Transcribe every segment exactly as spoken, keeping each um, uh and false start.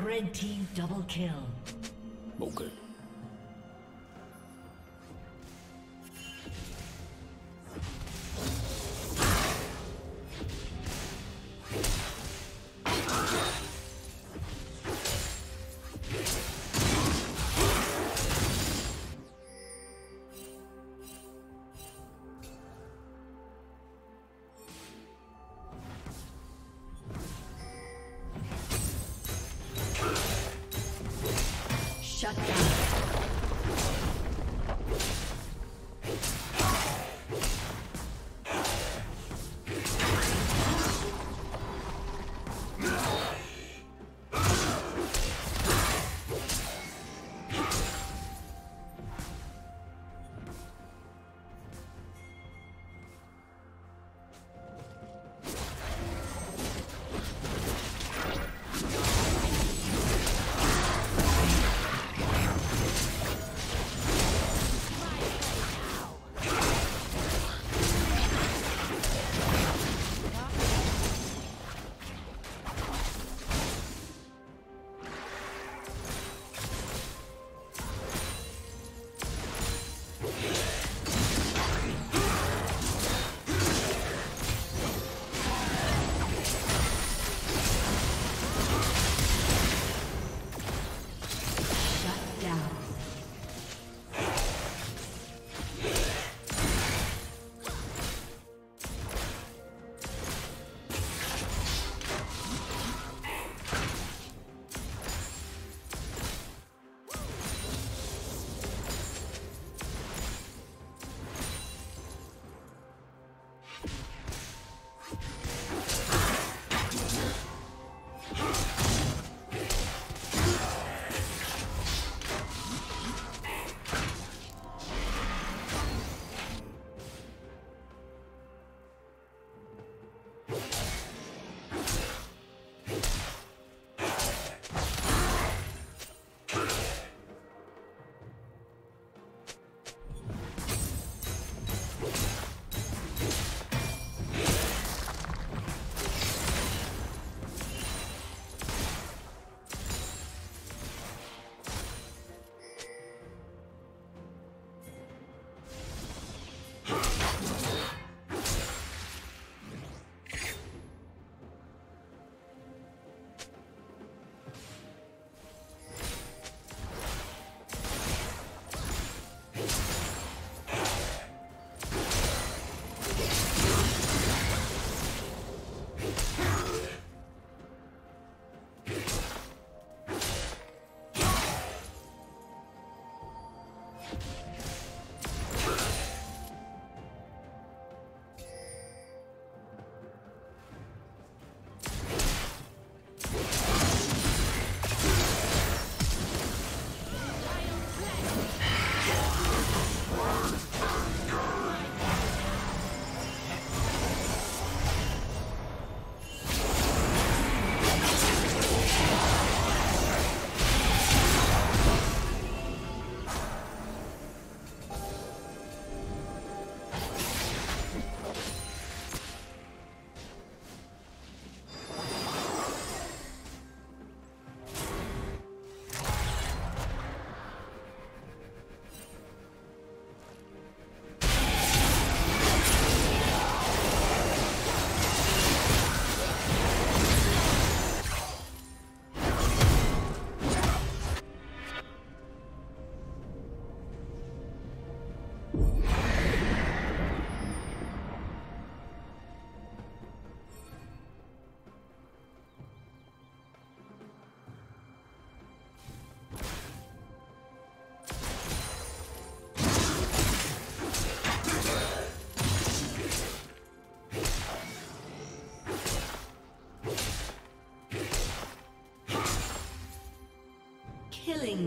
Red team double kill. Okay. Shut down. Killing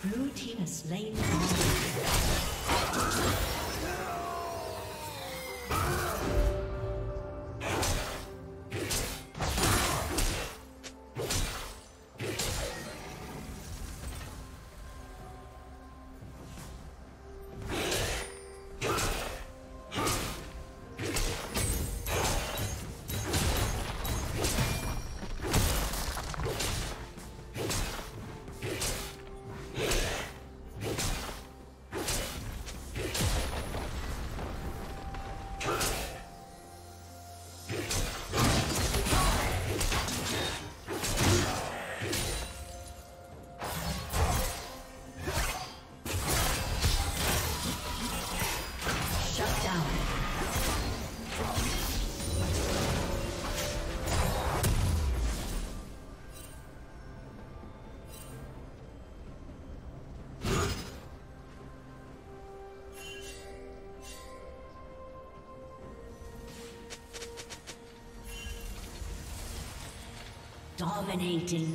Blue team has slain the monster. Dominating.